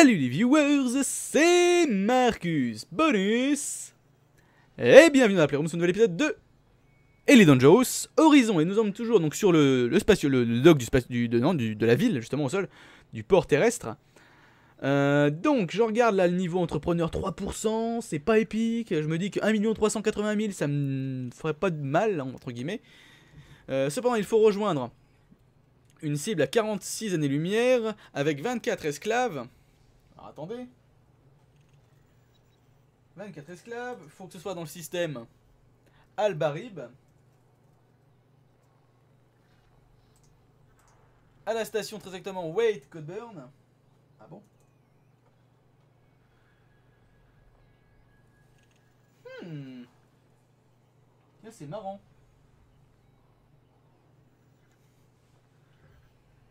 Salut les viewers, c'est Marcus Bonus et bienvenue dans la Playroom sur un nouvel épisode de Elite Dangerous Horizon. Et nous sommes toujours donc sur le dock de la ville, justement au sol, du port terrestre. Donc je regarde là le niveau entrepreneur 3%, c'est pas épique. Je me dis que 1 380 000, ça me ferait pas de mal, entre guillemets. Cependant il faut rejoindre une cible à 46 années-lumière avec 24 esclaves. Alors attendez. 24 esclaves, il faut que ce soit dans le système al Barib. À la station très exactement Wade Colburn. Ah bon? C'est marrant.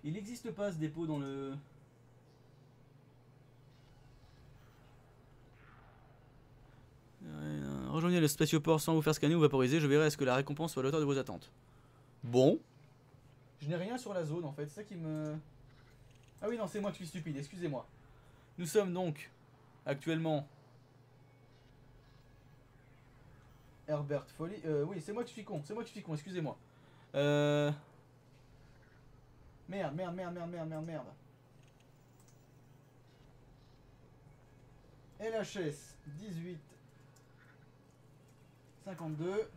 Il n'existe pas ce dépôt dans le... Rejoignez le spatioport sans vous faire scanner ou vaporiser. Je verrai à ce que la récompense soit à l'auteur de vos attentes. Bon. Je n'ai rien sur la zone en fait. C'est ça qui me... Ah oui non, c'est moi qui suis stupide. Excusez-moi. Nous sommes donc actuellement... Herbert Folly. Oui, c'est moi qui suis con. C'est moi qui suis con. Excusez-moi. Merde. LHS 1852.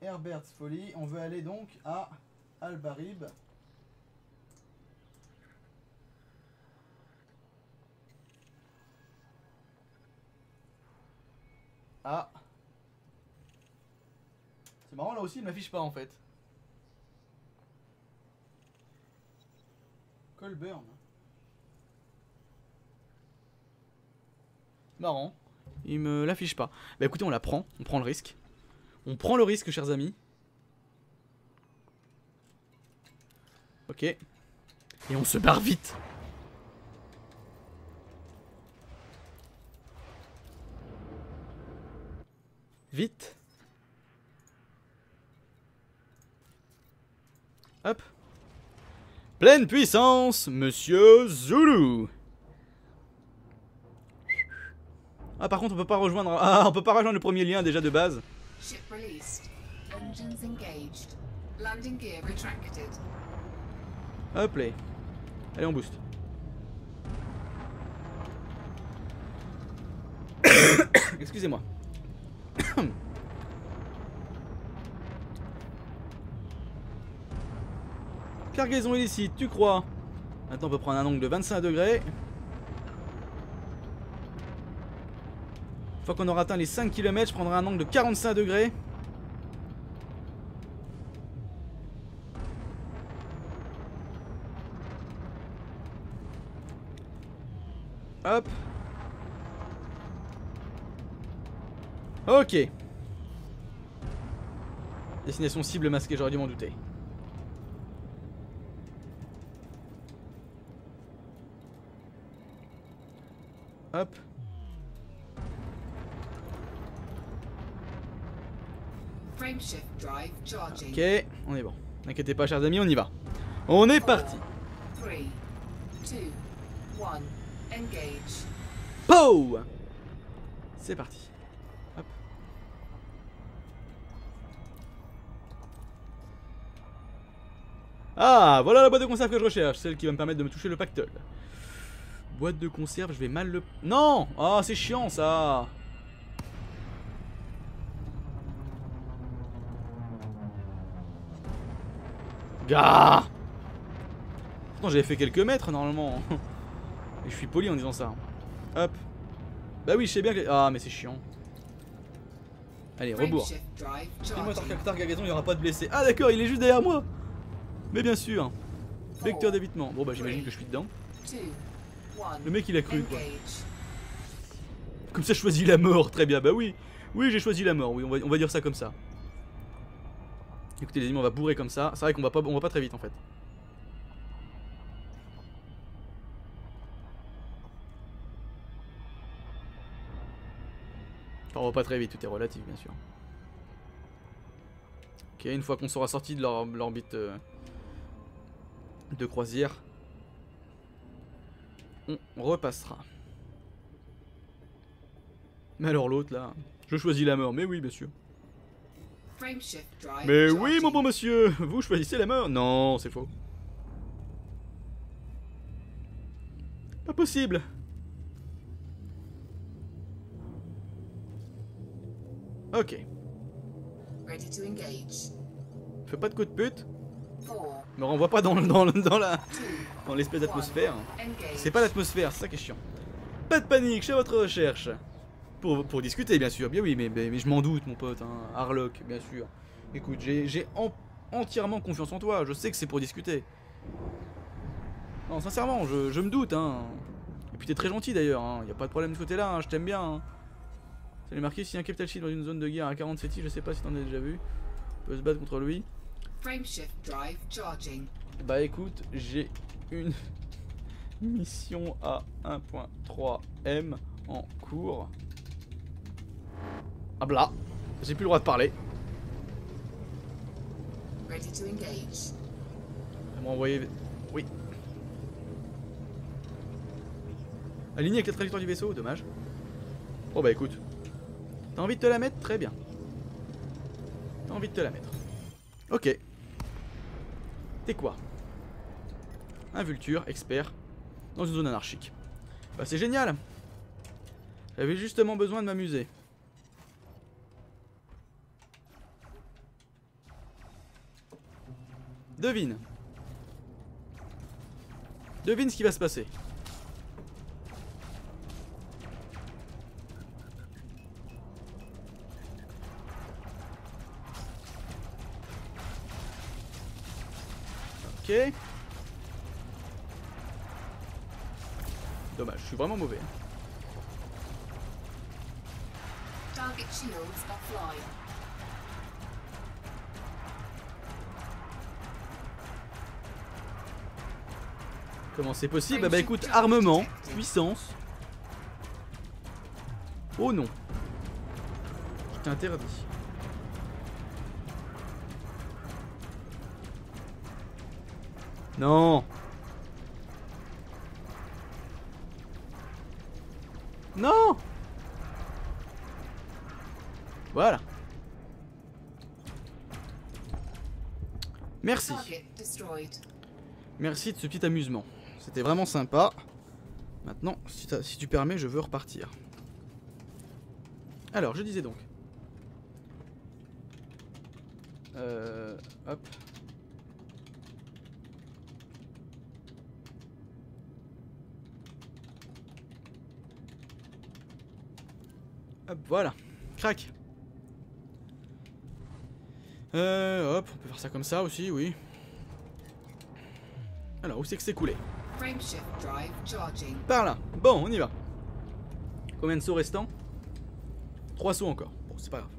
Herbert Folly. On veut aller donc à al Barib. Ah. C'est marrant, là aussi, il m'affiche pas en fait. Colburn. Marrant, il me l'affiche pas. Bah écoutez, on la prend, on prend le risque. On prend le risque, chers amis. Ok. Et on se barre vite. Vite. Hop. Pleine puissance, monsieur Zulu. Ah par contre on peut pas rejoindre. Ah on peut pas rejoindre le premier lien déjà de base. Ship released. Engines engaged. Landing gear retracted. Hop là. Allez on booste. Excusez-moi. Cargaison illicite, tu crois? Maintenant on peut prendre un angle de 25 degrés. Une fois qu'on aura atteint les 5 km, je prendrai un angle de 45 degrés. Hop. Ok. Destination cible masquée, j'aurais dû m'en douter. Hop. Ok, on est bon. N'inquiétez pas, chers amis, on y va. On est parti. 3, 2, 1, engage. Pow! C'est parti. Hop. Ah, voilà la boîte de conserve que je recherche, celle qui va me permettre de me toucher le pactole. Boîte de conserve, je vais mal le... Non! Ah, c'est chiant ça! Gah! Pourtant j'avais fait quelques mètres normalement. Et je suis poli en disant ça. Hop. Bah oui, je sais bien que... Ah, mais c'est chiant. Allez, rebours. Dis-moi, Targagaton, il n'y aura pas de blessés. Ah d'accord, il est juste derrière moi. Mais bien sûr. Vecteur d'évitement. Bon bah j'imagine que je suis dedans. Le mec il a cru quoi. Comme ça je choisis la mort, très bien, bah oui. Oui j'ai choisi la mort, oui, on va dire ça comme ça. Écoutez les amis, on va bourrer comme ça, c'est vrai qu'on va pas très vite en fait. Enfin on va pas très vite, tout est relatif bien sûr. Ok, une fois qu'on sera sorti de l'orbite de croisière. on repassera. Mais alors l'autre là, je choisis la mort, mais oui bien sûr. Mais oui mon bon monsieur, vous choisissez la mort. Non, c'est faux. Pas possible. Ok. Fais pas de coup de pute. Me renvoie pas dans l'espèce d'atmosphère. C'est pas l'atmosphère, c'est ça qui est chiant. Pas de panique, je suis à votre recherche. Pour discuter bien sûr, bien oui, mais je m'en doute mon pote, hein. Harlock, bien sûr. Écoute, j'ai entièrement confiance en toi, je sais que c'est pour discuter. Non, sincèrement, je me doute, hein. Et puis t'es très gentil d'ailleurs, hein. Y a pas de problème de ce côté-là, hein. Je t'aime bien, hein. Ça lui marqué, si un capital ship dans une zone de guerre à 47 je sais pas si t'en as déjà vu. On peut se battre contre lui. Bah écoute, j'ai une mission à 1.3M en cours. Ah bla, j'ai plus le droit de parler. Elle m'a envoyé... Oui. Aligné avec la trajectoire du vaisseau, dommage. Oh bah écoute. T'as envie de te la mettre? Très bien. T'as envie de te la mettre. Ok. T'es quoi? Un vulture, expert, dans une zone anarchique. Bah c'est génial. J'avais justement besoin de m'amuser. Devine. Devine ce qui va se passer. Ok. Dommage, je suis vraiment mauvais. Comment c'est possible? Bah écoute, armement, puissance. Oh non. Je t'interdis. Non. Non. Voilà. Merci. Merci de ce petit amusement. C'était vraiment sympa. Maintenant, si tu permets, je veux repartir. Alors, je disais donc. Hop. Hop, voilà. Crac. Hop, on peut faire ça comme ça aussi, oui. Alors, où c'est que c'est coulé? Par là. Bon, on y va. Combien de sauts restants? 3 sauts encore. Bon, c'est pas grave.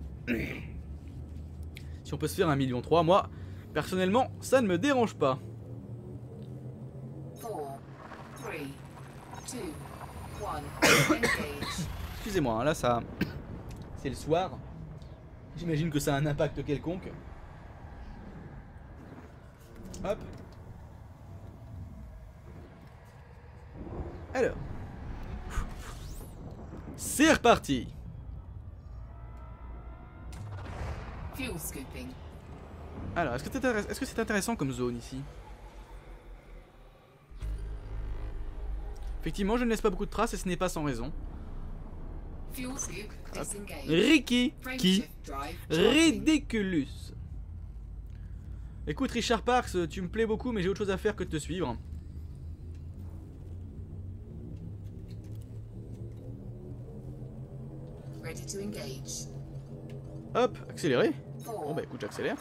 Si on peut se faire 1,3 million, moi, personnellement, ça ne me dérange pas. 4, 3, 2, 1, engage. Excusez-moi, hein, là, ça... C'est le soir. J'imagine que ça a un impact quelconque. Hop. Alors, c'est reparti. Alors, est-ce que c'est intéressant comme zone ici? Effectivement, je ne laisse pas beaucoup de traces et ce n'est pas sans raison. Hop. Ricky, qui Ridiculus. Écoute, Richard Parks, tu me plais beaucoup, mais j'ai autre chose à faire que de te suivre. Hop, accélérer. Bon bah écoute, j'accélère.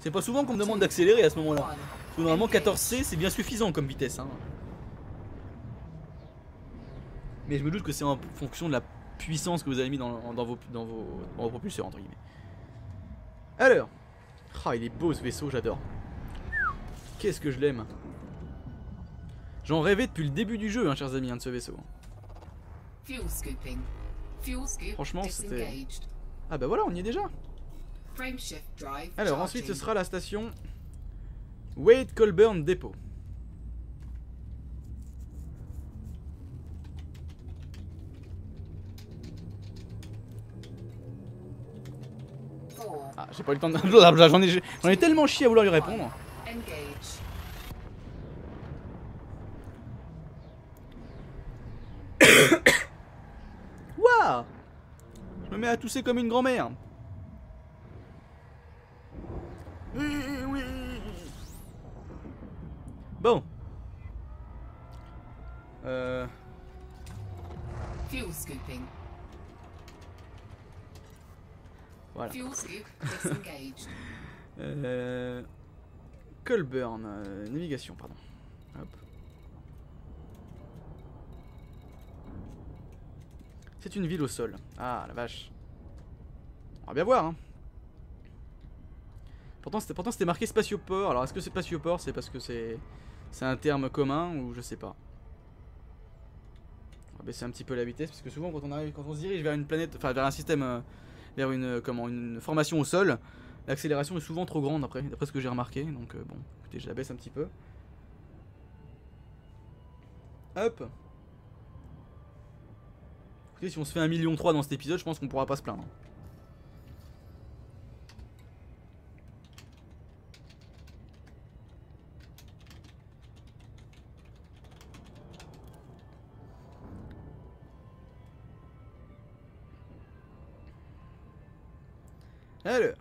C'est pas souvent qu'on me demande d'accélérer à ce moment là Normalement 14C c'est bien suffisant comme vitesse, hein. Mais je me doute que c'est en fonction de la puissance que vous avez mis dans vos propulseurs entre guillemets. Alors, ah, il est beau ce vaisseau, j'adore. Qu'est-ce que je l'aime. J'en rêvais depuis le début du jeu, hein, chers amis, hein, de ce vaisseau. Franchement, c'était... Ah bah voilà, on y est déjà. Alors ensuite, ce sera la station Wade Colburn Depot. j'ai pas eu le temps de... J'en ai tellement chié à vouloir lui répondre. Waouh, je me mets à tousser comme une grand-mère. Bon. Fuel scooping. Voilà. Fuel scoop disengaged. Colburn, navigation, pardon. Hop. C'est une ville au sol. Ah la vache. On va bien voir hein. Pourtant c'était marqué spatioport. Alors est-ce que c'est spatioport, c'est parce que c'est un terme commun ou je sais pas. On va baisser un petit peu la vitesse parce que souvent quand on arrive, quand on se dirige vers une planète, enfin vers un système, vers une comment, une formation au sol, l'accélération est souvent trop grande après, d'après ce que j'ai remarqué. Donc bon, écoutez, je la baisse un petit peu. Hop. Écoutez, si on se fait 1,3 million dans cet épisode, je pense qu'on pourra pas se plaindre. Alors.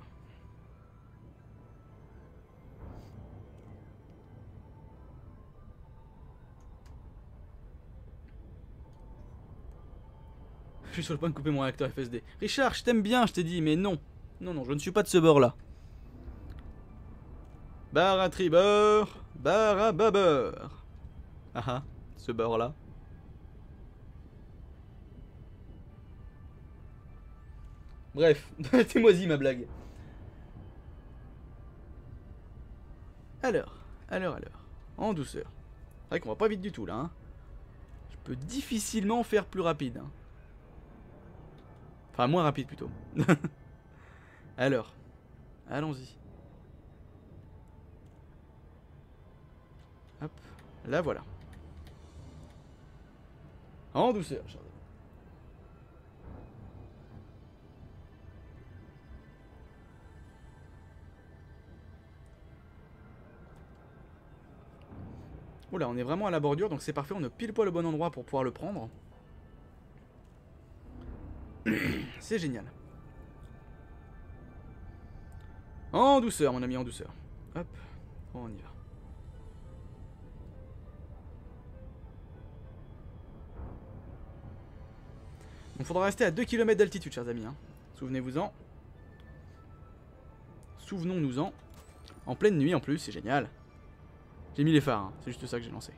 Je suis sur le point de couper mon réacteur FSD. Richard, je t'aime bien, je t'ai dit, mais non. Non, non, je ne suis pas de ce bord-là. Barre à tribord, barre à bâbord. Ah ah, ce bord-là. Bref, t'es moisi ma blague. Alors, en douceur. C'est vrai qu'on va pas vite du tout là. Hein. Je peux difficilement faire plus rapide. Hein. Enfin, moins rapide plutôt. Alors, allons-y. Hop, là voilà. En douceur, Charles. Oula, on est vraiment à la bordure, donc c'est parfait, on est pile poil au bon endroit pour pouvoir le prendre. C'est génial. En douceur, mon ami, en douceur. Hop, on y va. Donc faudra rester à 2 km d'altitude, chers amis. Hein. Souvenez-vous-en. Souvenons-nous-en. En pleine nuit en plus, c'est génial. J'ai mis les phares, hein. C'est juste ça que j'ai lancé.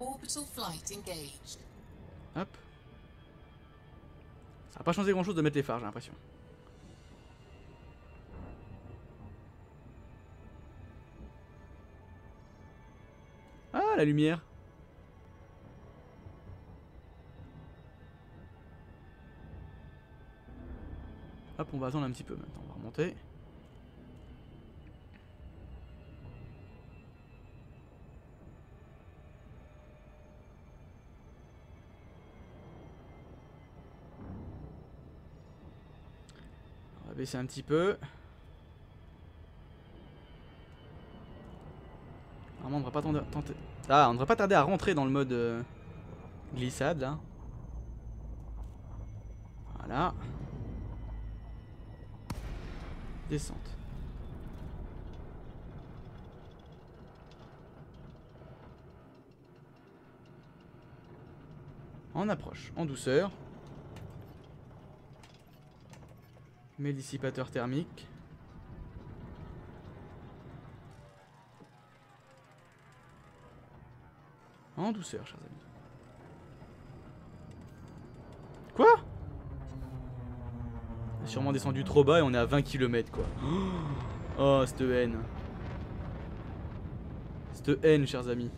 Hop. Ça n'a pas changé grand chose de mettre les phares, j'ai l'impression. Ah, la lumière. Hop, on va attendre un petit peu maintenant, on va remonter. Baisser un petit peu. Normalement, on ne devrait pas tenter. Ah, on devrait pas tarder à rentrer dans le mode glissade là. Voilà. Descente. En approche, en douceur. Mes dissipateurs thermiques. En douceur, chers amis. Quoi? On est sûrement descendu trop bas et on est à 20 km quoi. Oh, cette haine. Cette haine, chers amis.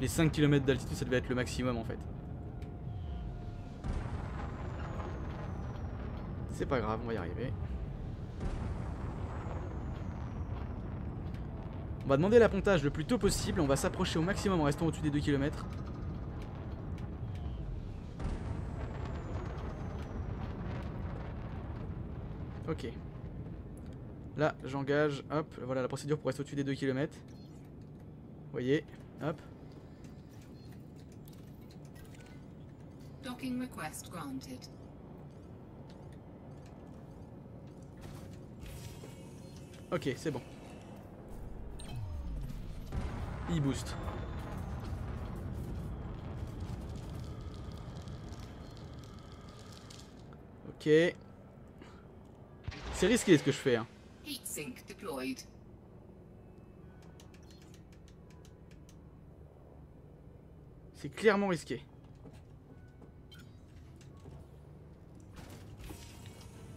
Les 5 km d'altitude, ça devait être le maximum en fait. C'est pas grave, on va y arriver. On va demander l'appontage le plus tôt possible. On va s'approcher au maximum en restant au-dessus des 2 km. Ok. Là, j'engage. Hop, voilà la procédure pour rester au-dessus des 2 km. Vous voyez, hop. Docking request granted. Ok, c'est bon. Il booste. Ok. C'est risqué ce que je fais, hein. Heatsink deployed. C'est clairement risqué.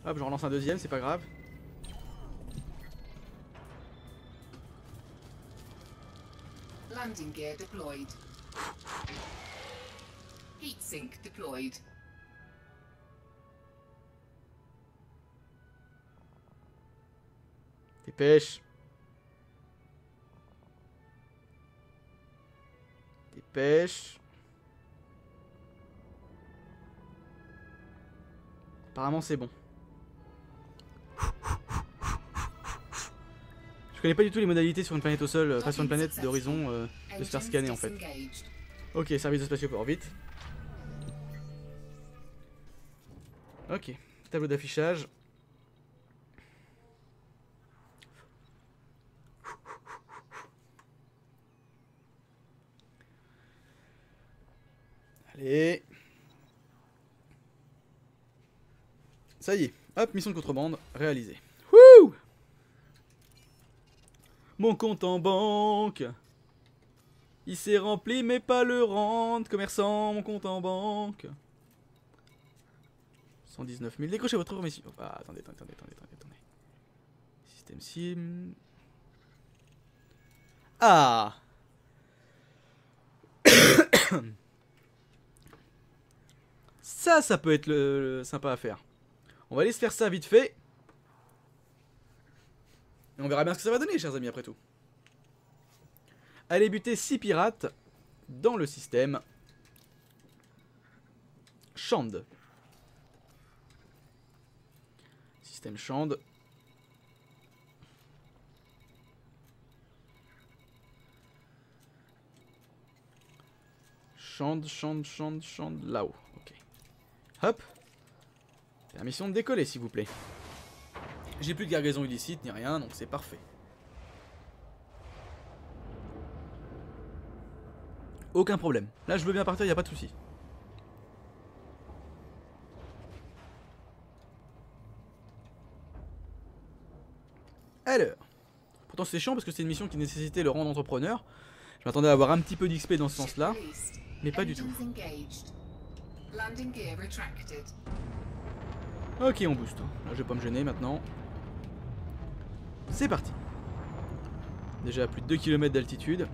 Hop, j'en relance un deuxième, c'est pas grave. Landing gear deployed. Heatsink deployed. Dépêche. Dépêche. Apparemment c'est bon. Je connais pas du tout les modalités sur une planète au sol, pas sur une planète d'horizon, de se faire scanner en fait. Ok, service de spatioport, vite. Ok, tableau d'affichage. Allez. Ça y est, hop, mission de contrebande réalisée. Wouh! Mon compte en banque, il s'est rempli mais pas le rente. Commerçant, mon compte en banque. 119 000, décrochez votre remission. Oh, ah, attendez. Système SIM. Ah. Ça peut être le sympa à faire. On va aller se faire ça vite fait. Et on verra bien ce que ça va donner, chers amis, après tout. Aller buter 6 pirates dans le système Shand. Système Shand. Shand, là-haut. Ok. Hop. C'est la mission de décoller, s'il vous plaît. J'ai plus de cargaison illicite ni rien, donc c'est parfait. Aucun problème. Là, je veux bien partir, il n'y a pas de souci. Alors. Pourtant, c'est chiant parce que c'est une mission qui nécessitait le rang d'entrepreneur. Je m'attendais à avoir un petit peu d'XP dans ce sens-là, mais pas du tout. Ok, on booste. Là, je vais pas me gêner maintenant. C'est parti. Déjà à plus de 2 km d'altitude.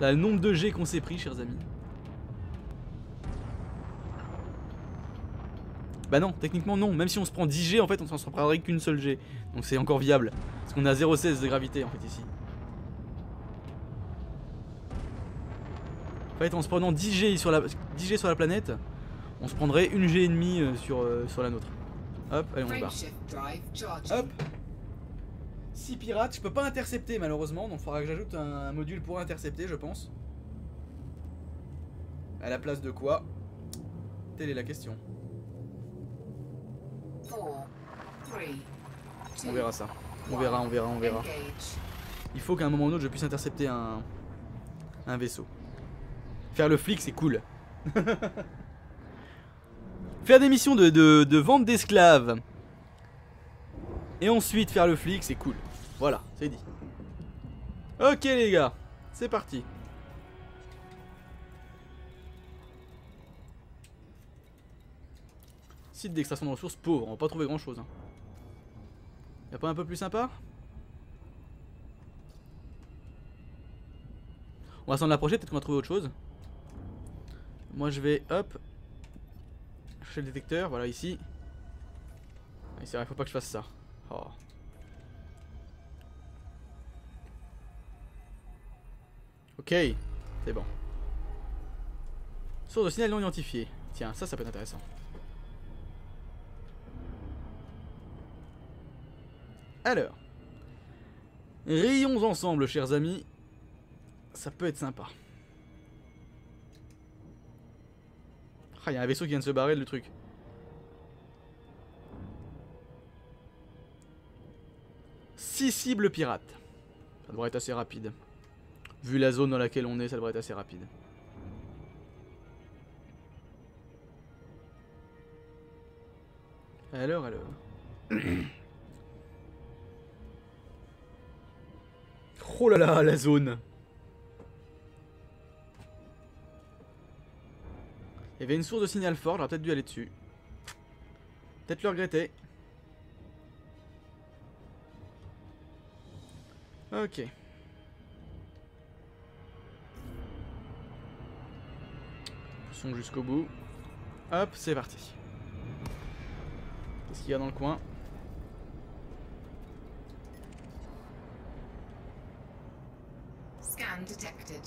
Là, le nombre de G qu'on s'est pris, chers amis. Bah non, techniquement non. Même si on se prend 10 G, en fait, on s'en prendrait qu'une seule G. Donc c'est encore viable. Parce qu'on a 0,16 de gravité, en fait, ici. En fait, en se prenant 10G sur la planète, on se prendrait une G et demie sur la nôtre. Hop, allez, on se barre. Hop. 6 pirates, je peux pas intercepter malheureusement, donc il faudra que j'ajoute un module pour intercepter, je pense. À la place de quoi? Telle est la question. On verra ça. On verra. Il faut qu'à un moment ou un autre, je puisse intercepter un vaisseau. Faire le flic, c'est cool. Faire des missions de vente d'esclaves et ensuite faire le flic, c'est cool. Voilà, c'est dit. Ok les gars, c'est parti. Site d'extraction de ressources pauvre, on va pas trouver grand chose. Hein. Y'a pas un peu plus sympa? On va s'en approcher, peut-être qu'on va trouver autre chose. Moi je vais, hop, chercher le détecteur, voilà ici. Ah, c'est vrai, faut pas que je fasse ça. Oh. Ok, c'est bon. Source de signal non identifié. Tiens, ça peut être intéressant. Alors, rayons ensemble, chers amis. Ça peut être sympa. Ah, il y a un vaisseau qui vient de se barrer, le truc. Six cibles pirates. Ça devrait être assez rapide. Vu la zone dans laquelle on est, ça devrait être assez rapide. Alors. Oh là là, la zone. Il y avait une source de signal fort, j'aurais peut-être dû aller dessus. Peut-être le regretter. Ok. Poussons jusqu'au bout. Hop, c'est parti. Qu'est-ce qu'il y a dans le coin? Scan detected.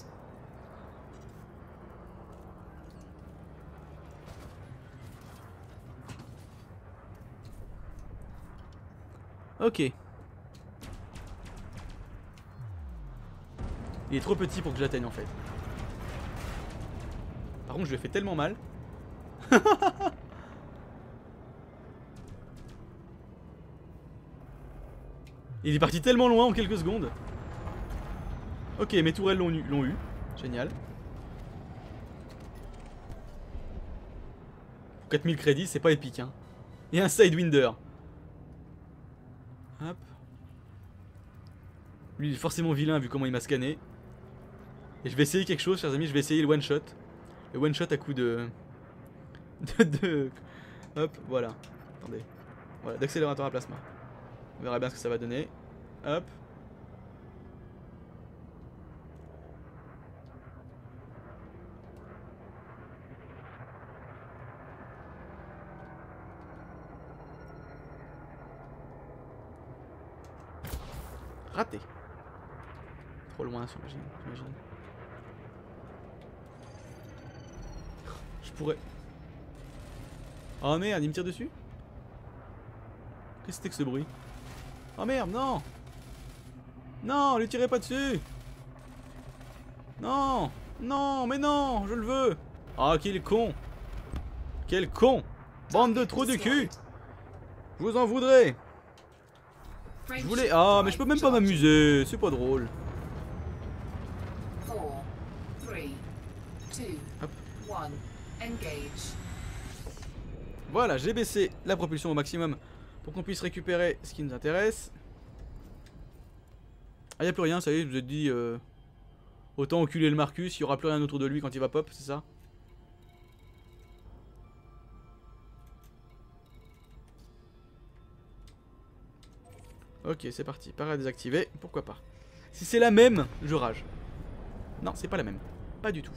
Ok. Il est trop petit pour que j'atteigne en fait. Par contre je lui ai fait tellement mal. Il est parti tellement loin en quelques secondes. Ok, mes tourelles l'ont eu. Génial. Pour 4000 crédits, c'est pas épique hein. Et un sidewinder. Hop. Lui il est forcément vilain vu comment il m'a scanné. Et je vais essayer quelque chose, chers amis, je vais essayer le one shot. Le one shot à coup de... Hop, voilà. Attendez. Voilà, d'accélérateur à plasma. On verra bien ce que ça va donner. Hop. Raté. Trop loin, j'imagine. Je pourrais... Oh merde, il me tire dessus? Qu'est-ce que c'était que ce bruit? Oh merde, non! Non, lui tirez pas dessus! Non! Non, mais non, je le veux! Ah, quel con! Quel con! Bande de trous du cul! Je vous en voudrais! Je voulais... Ah, mais je peux même pas m'amuser, c'est pas drôle. Hop. Voilà, j'ai baissé la propulsion au maximum pour qu'on puisse récupérer ce qui nous intéresse. Ah, y'a plus rien, ça y est, je vous ai dit... autant enculer le Marcus, il y aura plus rien autour de lui quand il va pop, c'est ça? Ok, c'est parti, pareil à désactiver, pourquoi pas. Si c'est la même, je rage. Non, c'est pas la même, pas du tout.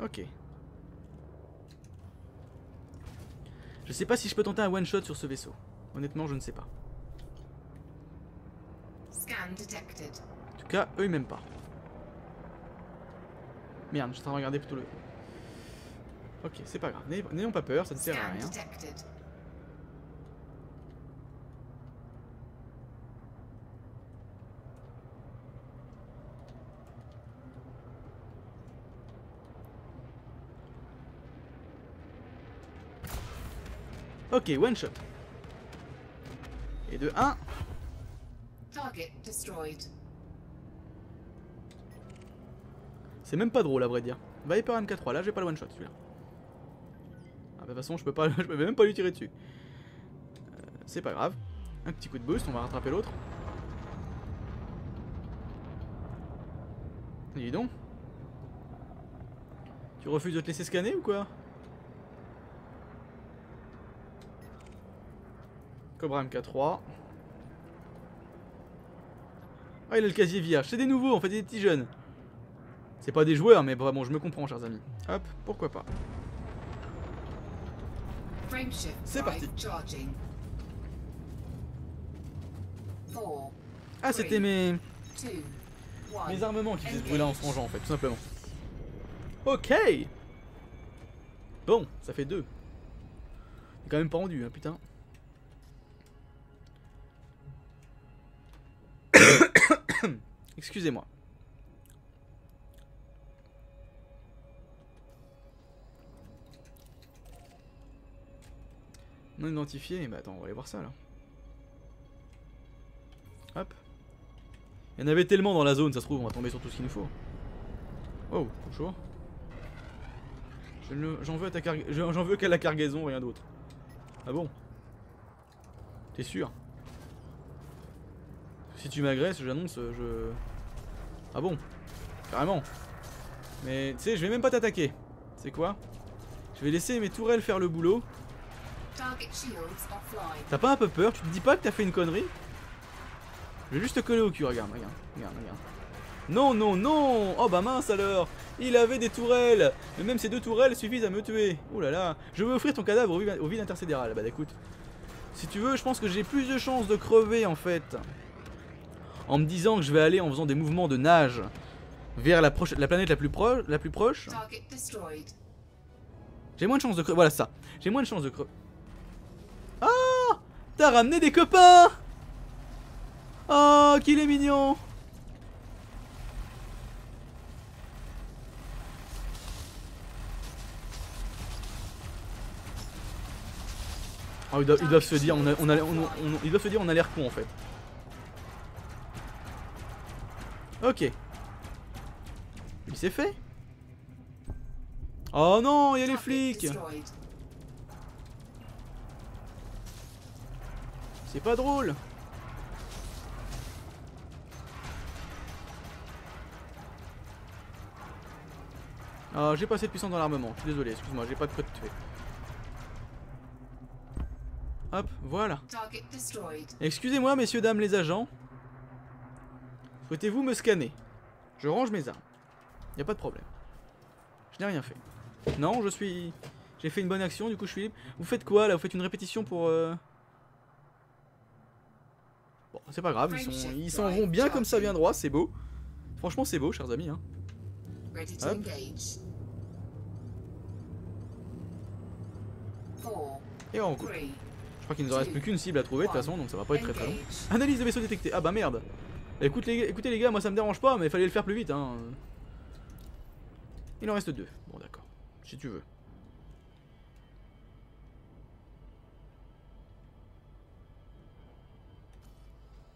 Ok. Je sais pas si je peux tenter un one shot sur ce vaisseau. Honnêtement, je ne sais pas. En tout cas, eux ils m'aiment pas. Merde, je suis en train de regarder plutôt le... Ok, c'est pas grave. N'ayons pas peur, ça ne sert à rien. Ok, one shot. Et de 1. C'est même pas drôle à vrai dire. Viper MK3, là j'ai pas le one shot celui-là. Ah bah de toute façon je peux pas, je peux même pas lui tirer dessus. C'est pas grave. Un petit coup de boost, on va rattraper l'autre. Dis donc. Tu refuses de te laisser scanner ou quoi? Cobra MK3. Ah, il a le casier vierge. C'est des nouveaux, en fait, des petits jeunes. C'est pas des joueurs, mais vraiment, je me comprends, chers amis. Hop, pourquoi pas. C'est parti. Ah, c'était mes armements qui faisaient ce bruit là en se rangeant, en fait, tout simplement. Ok. Bon, ça fait 2. Il est quand même pendu, hein, putain. Excusez-moi. Non identifié, bah attends, on va aller voir ça là. Hop. Il y en avait tellement dans la zone, ça se trouve, on va tomber sur tout ce qu'il nous faut. Oh, bonjour. J'en veux à ta cargaison. J'en veux qu'à la cargaison, rien d'autre. Ah bon? T'es sûr? Si tu m'agresses, j'annonce, je... Ah bon? Carrément. Mais tu sais, je vais même pas t'attaquer. C'est quoi? Je vais laisser mes tourelles faire le boulot. T'as pas un peu peur? Tu te dis pas que t'as fait une connerie? Je vais juste te coller au cul, regarde, regarde, regarde, regarde. Non, non, non! Oh bah mince alors! Il avait des tourelles! Mais même ces 2 tourelles suffisent à me tuer! Ouh là là! Je veux offrir ton cadavre au vide intersidéral. Bah écoute, si tu veux, je pense que j'ai plus de chances de crever en fait. En me disant que je vais aller en faisant des mouvements de nage vers la planète la plus proche. J'ai moins de chances de crever. Voilà ça. J'ai moins de chances de crever. Ah! T'as ramené des copains! Oh, qu'il est mignon! Oh, ils doivent se dire, on a l'air con en fait. Ok. Mais c'est fait. Oh non, il y a les flics. C'est pas drôle. Ah, j'ai pas assez de puissance dans l'armement. Je suis désolé, excuse-moi, j'ai pas de quoi te tuer. Hop, voilà. Excusez-moi, messieurs, dames, les agents. Souhaitez-vous me scanner? Je range mes armes. Y a pas de problème. Je n'ai rien fait. Non, je suis... J'ai fait une bonne action, du coup je suis libre. Vous faites quoi, là? Vous faites une répétition pour... Bon, c'est pas grave, ils s'en vont bien comme ça, bien droit, c'est beau. Franchement, c'est beau, chers amis, hein. Hop. 4, et on coupe. Je crois qu'il nous en reste plus qu'une cible à trouver de toute façon, donc ça va pas être très long. Analyse de vaisseau détecté. Ah bah merde. Écoutez les gars, moi ça me dérange pas, mais il fallait le faire plus vite, hein. Il en reste 2. Bon d'accord, si tu veux.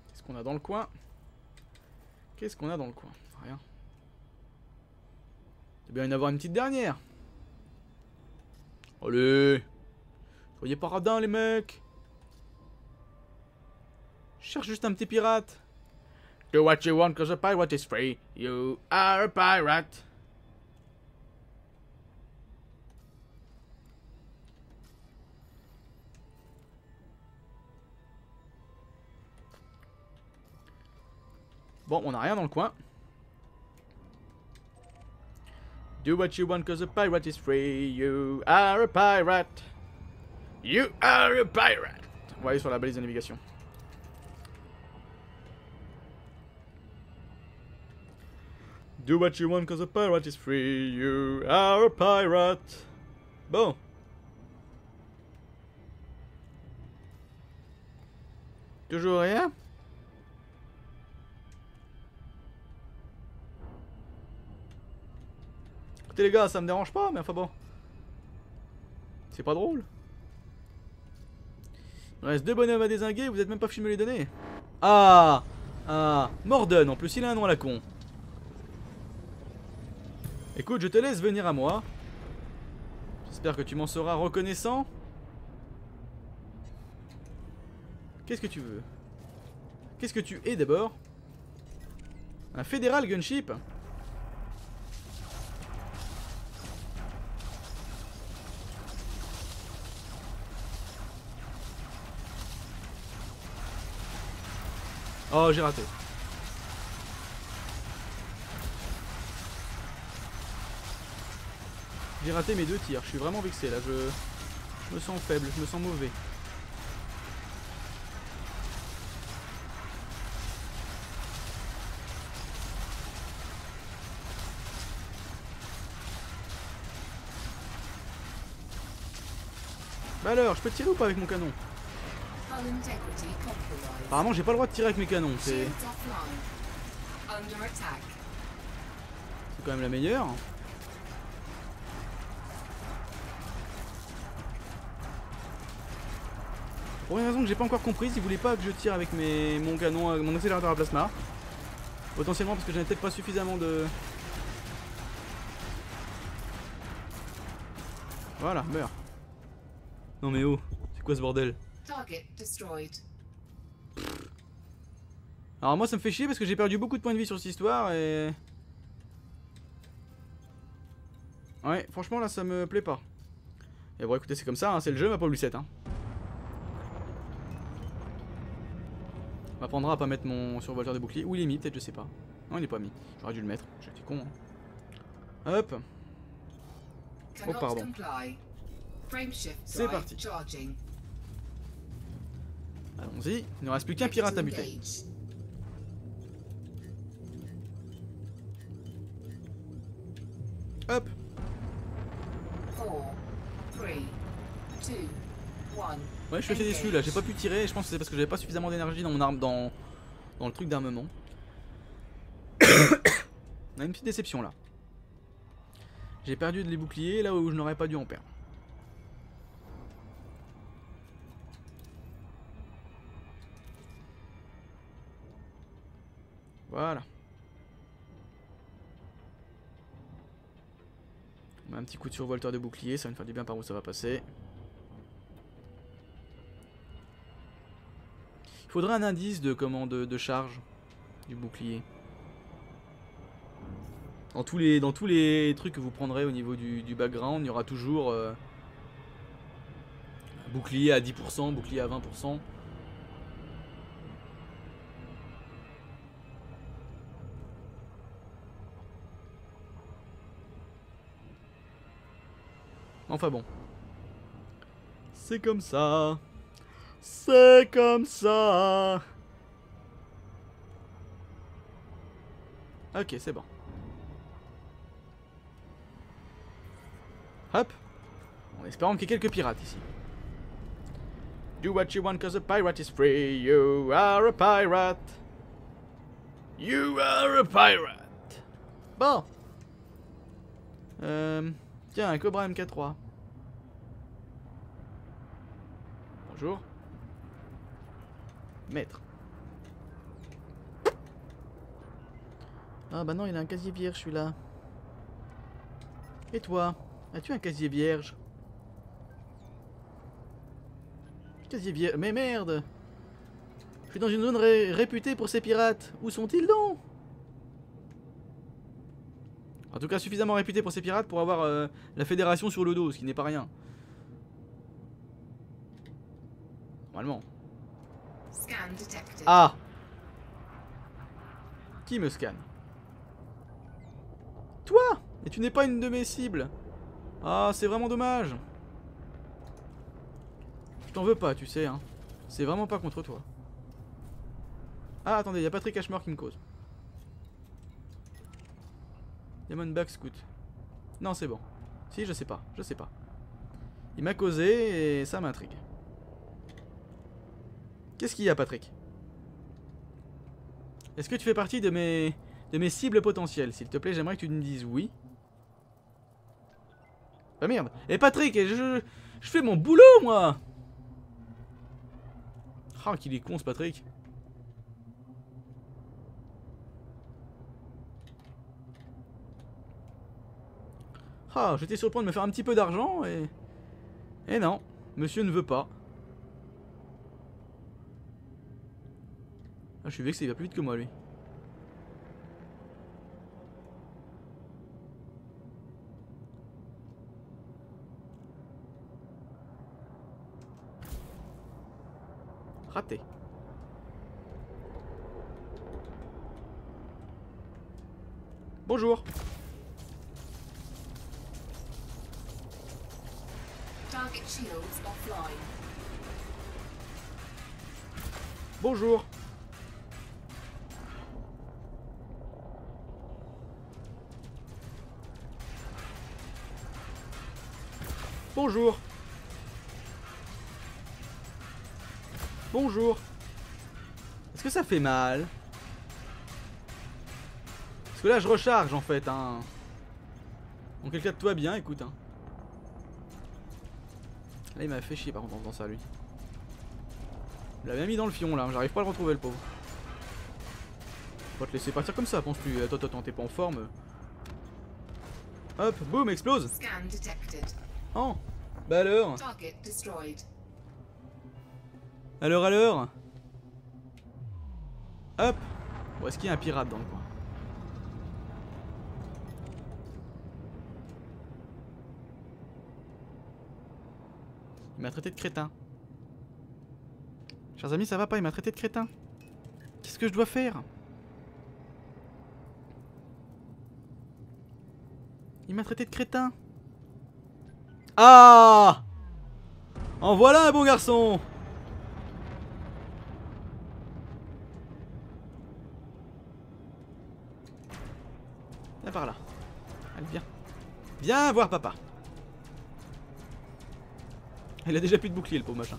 Qu'est-ce qu'on a dans le coin? Qu'est-ce qu'on a dans le coin? Rien. Il va bien y en avoir une petite dernière. Allez, soyez pas radins les mecs. Je cherche juste un petit pirate. Do what you want, cause a pirate is free. You are a pirate. Bon, on a rien dans le coin. Do what you want, cause a pirate is free. You are a pirate. You are a pirate. On va aller sur la balise de navigation. Do what you want, cause a pirate is free. You are a pirate. Bon. Toujours rien? Écoutez les gars, ça me dérange pas, mais enfin bon. C'est pas drôle. Il reste 2 bonhommes à dézinguer, vous êtes même pas fumé les données. Ah, ah, Morden, en plus il a un nom à la con. Écoute, je te laisse venir à moi. J'espère que tu m'en seras reconnaissant. Qu'est-ce que tu veux? Qu'est-ce que tu es d'abord? Un fédéral gunship? Oh, j'ai raté. J'ai raté mes 2 tirs, je suis vraiment vexé là, je me sens faible, je me sens mauvais. Bah alors, je peux tirer ou pas avec mon canon? Apparemment, j'ai pas le droit de tirer avec mes canons. C'est quand même la meilleure. Pour une raison que j'ai pas encore comprise, ils voulaient pas que je tire avec mon canon, mon accélérateur à plasma. Potentiellement parce que j'avais peut-être pas suffisamment de... Voilà, meurs. Non mais oh, c'est quoi ce bordel? Alors moi ça me fait chier parce que j'ai perdu beaucoup de points de vie sur cette histoire et... Ouais, franchement là ça me plaît pas. Et bon écoutez, c'est comme ça, hein, c'est le jeu, ma pauvre Lucette. Hein. On m'apprendra à pas mettre mon survoleur de bouclier. Où il est mis, peut-être, je sais pas. Non, il est pas mis. J'aurais dû le mettre, j'étais con. Hein. Hop. Oh pardon. C'est parti. Allons-y, il ne reste plus qu'un pirate à buter. Hop. 4, 3, 2, 1. Ouais, je suis assez déçu là, j'ai pas pu tirer et je pense que c'est parce que j'avais pas suffisamment d'énergie dans mon arme, dans le truc d'armement. On a une petite déception là. J'ai perdu les boucliers là où je n'aurais pas dû en perdre. Voilà. On met un petit coup de survolteur de bouclier, ça va me faire du bien par où ça va passer. Il faudrait un indice de comment de charge du bouclier. Dans tous les trucs que vous prendrez au niveau du background, il y aura toujours bouclier à 10%, bouclier à 20%. Enfin bon. C'est comme ça. C'est comme ça. Ok, c'est bon. Hop. En espérant qu'il y ait quelques pirates ici. Do what you want cause a pirate is free. You are a pirate. You are a pirate. Bon. Tiens, un Cobra MK3. Bonjour. Maître. Ah bah non, il a un casier vierge celui-là. Et toi, as-tu un casier vierge? Casier vierge... Mais merde! Je suis dans une zone réputée pour ces pirates. Où sont-ils donc? En tout cas suffisamment réputé pour ces pirates pour avoir la fédération sur le dos, ce qui n'est pas rien. Normalement. Ah! Qui me scanne? Toi! Et tu n'es pas une de mes cibles. Ah, c'est vraiment dommage. Je t'en veux pas, tu sais, hein. C'est vraiment pas contre toi. Ah, attendez, il y a Patrick Hashmer qui me cause. Diamondback Scout. Non, c'est bon. Si, je sais pas, je sais pas. Il m'a causé et ça m'intrigue. Qu'est-ce qu'il y a, Patrick? Est-ce que tu fais partie de mes cibles potentielles? S'il te plaît, j'aimerais que tu me dises oui. Ah merde. Et Patrick, je fais mon boulot, moi. Ah, qu'il est con, ce Patrick. Ah, j'étais sur le point de me faire un petit peu d'argent et... Et non, monsieur ne veut pas. Ah, je suis vexé, il va plus vite que moi, lui. Raté. Bonjour. Bonjour. Bonjour. Bonjour. Est-ce que ça fait mal? Parce que là je recharge en fait hein. En quel cas, tout va bien, écoute hein. Là il m'a fait chier par contre en faisant ça lui. Il l'a bien mis dans le fion là, j'arrive pas à le retrouver le pauvre. Faut pas te laisser partir comme ça, penses-tu? Attends, t'es pas en forme. Hop, boum, explose. Oh, bah alors. Alors. Hop. Bon, est-ce qu'il y a un pirate dans le coin? Il m'a traité de crétin. Chers amis, ça va pas, il m'a traité de crétin. Qu'est-ce que je dois faire? Il m'a traité de crétin. Ah! En voilà un bon garçon! Viens par là. Allez, viens. Viens voir papa. Il a déjà plus de bouclier le pauvre machin.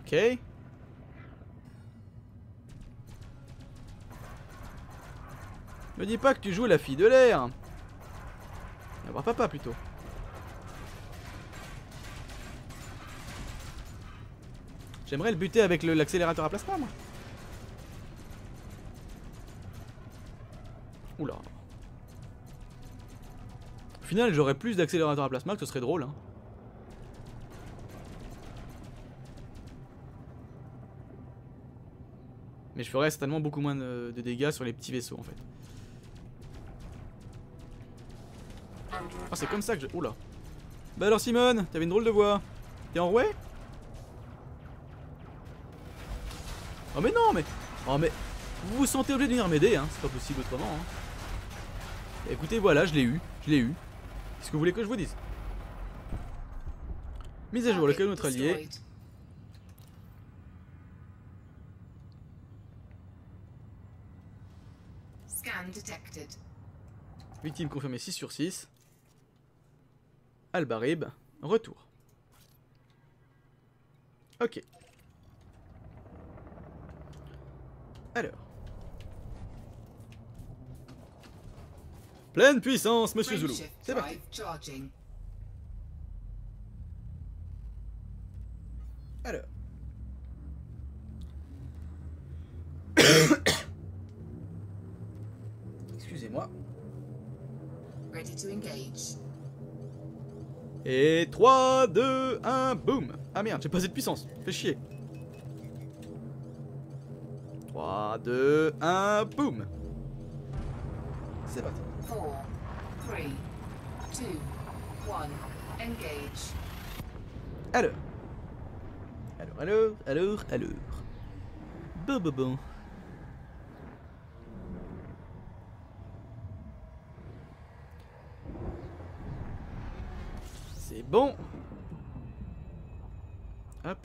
Ok. Me dis pas que tu joues la fille de l'air. Va voir papa plutôt. J'aimerais le buter avec l'accélérateur à plasma moi. Oula. Au final j'aurais plus d'accélérateur à plasma que ce serait drôle hein. Mais je ferais certainement beaucoup moins de dégâts sur les petits vaisseaux en fait. Ah c'est comme ça que je... Oula. Bah alors Simone, t'avais une drôle de voix. T'es enrouée? Oh mais non mais... Oh mais... Vous vous sentez obligé de venir m'aider hein, c'est pas possible autrement hein. Bah, écoutez voilà, je l'ai eu. Qu'est-ce que vous voulez que je vous dise? Mise à jour, le cas de notre allié. Scan detected. Victime confirmée 6 sur 6. Al Barib, retour. Ok. Alors. Pleine puissance, monsieur Zulu. C'est parti. Alors. Excusez-moi. Ready to engage. Et 3, 2, 1, boum! Ah merde, j'ai pas assez de puissance, fais chier! 3, 2, 1, boum! C'est parti! 4, 3, 2, 1, engage! Alors! Bon! C'est bon. Hop.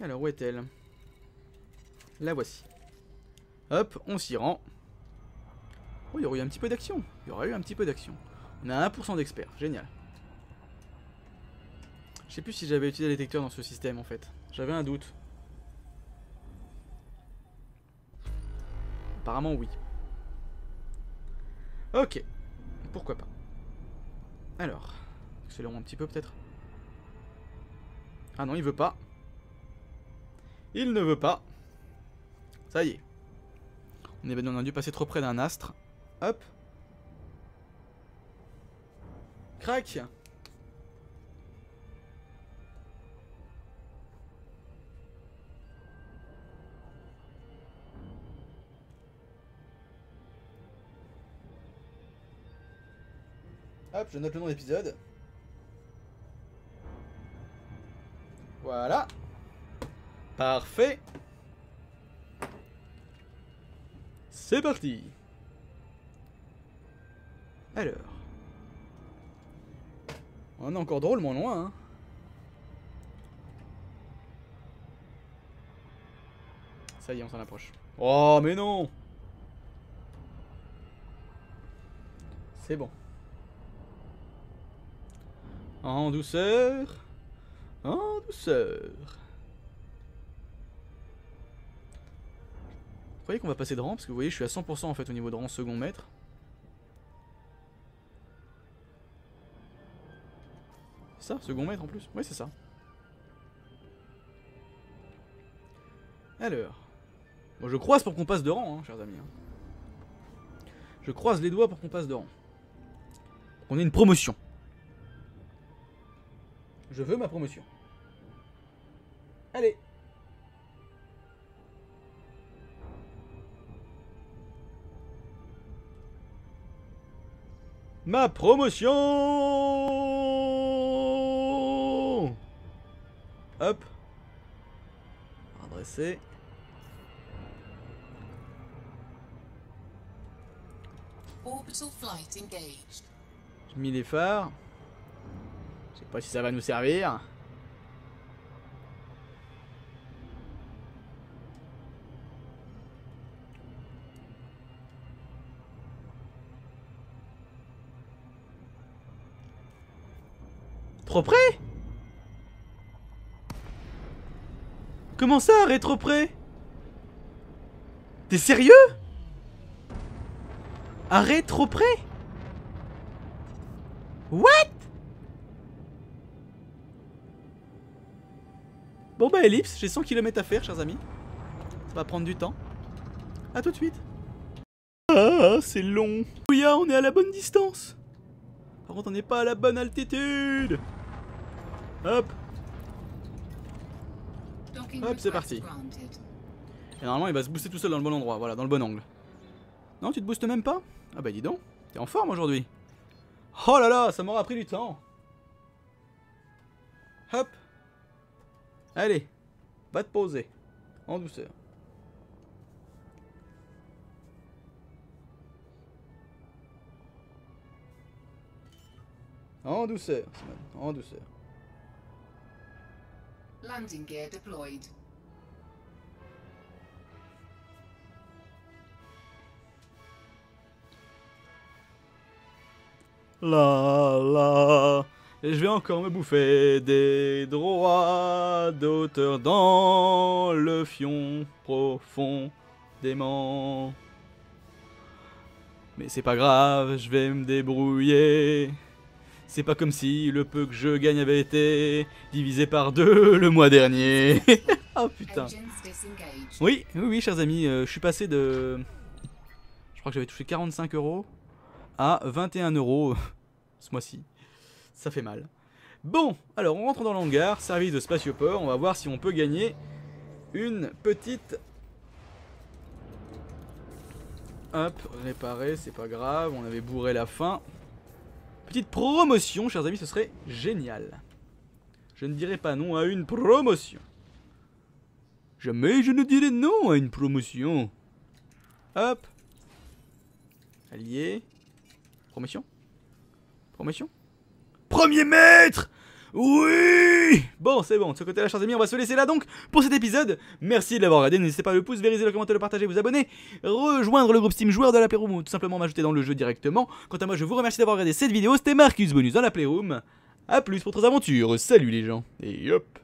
Alors où est-elle? La voici. Hop, on s'y rend. Oh, il y aurait eu un petit peu d'action. On a 1% d'experts, génial. Je sais plus si j'avais utilisé le détecteur dans ce système en fait. J'avais un doute. Apparemment oui. Ok, pourquoi pas. Alors, accélérons un petit peu peut-être. Ah non, il veut pas. Il ne veut pas. Ça y est. On a dû passer trop près d'un astre. Hop. Crac. Hop, je note le nom de l'épisode. Voilà. Parfait. C'est parti. Alors. On est encore drôlement loin, hein. Ça y est, on s'en approche. Oh, mais non. C'est bon. En douceur. En douceur. Vous croyez qu'on va passer de rang? Parce que vous voyez, je suis à 100% en fait au niveau de rang second mètre. C'est ça, second mètre en plus? Oui, c'est ça. Alors. Bon, je croise pour qu'on passe de rang, hein, chers amis. Je croise les doigts pour qu'on passe de rang. On ait une promotion. Je veux ma promotion. Allez. Ma promotion. Hop. Adresser. Orbital flight engaged. J'ai mis les phares. Je sais pas si ça va nous servir. Trop près? Comment ça, rétro près? T'es sérieux? Arrête trop près? What? Bon bah ellipse, j'ai 100 km à faire, chers amis. Ça va prendre du temps. A tout de suite. Ah, c'est long. Ouya, on est à la bonne distance. Par contre, on n'est pas à la bonne altitude. Hop. Hop, c'est parti. Et normalement, il va se booster tout seul dans le bon endroit, voilà, dans le bon angle. Non, tu te boostes même pas? Ah bah dis donc, t'es en forme aujourd'hui. Oh là là, ça m'aura pris du temps. Hop. Allez, va te poser. En douceur. En douceur, en douceur. Landing gear deployed. La la. Et je vais encore me bouffer des droits d'auteur dans le fion profondément. Mais c'est pas grave, je vais me débrouiller. C'est pas comme si le peu que je gagne avait été divisé par 2 le mois dernier. Oh putain. Oui, oui, oui, chers amis, je suis passé de... Je crois que j'avais touché 45 € à 21 € ce mois-ci. Ça fait mal. Bon, alors on rentre dans l'hangar, service de spatioport. On va voir si on peut gagner une petite... Hop, réparer, c'est pas grave, on avait bourré la fin. Petite promotion, chers amis, ce serait génial. Je ne dirais pas non à une promotion. Jamais je ne dirais non à une promotion. Hop. Allié. Promotion. Promotion. Premier maître! Oui! Bon, c'est bon, de ce côté-là, chers amis, on va se laisser là donc pour cet épisode. Merci de l'avoir regardé, n'hésitez pas à le pouce, vériser le commentaire, le partager, vous abonner, rejoindre le groupe Steam joueur de la Playroom ou tout simplement m'ajouter dans le jeu directement. Quant à moi, je vous remercie d'avoir regardé cette vidéo, c'était Marcus Bonus dans la Playroom. A plus pour d'autres aventures, salut les gens, et hop!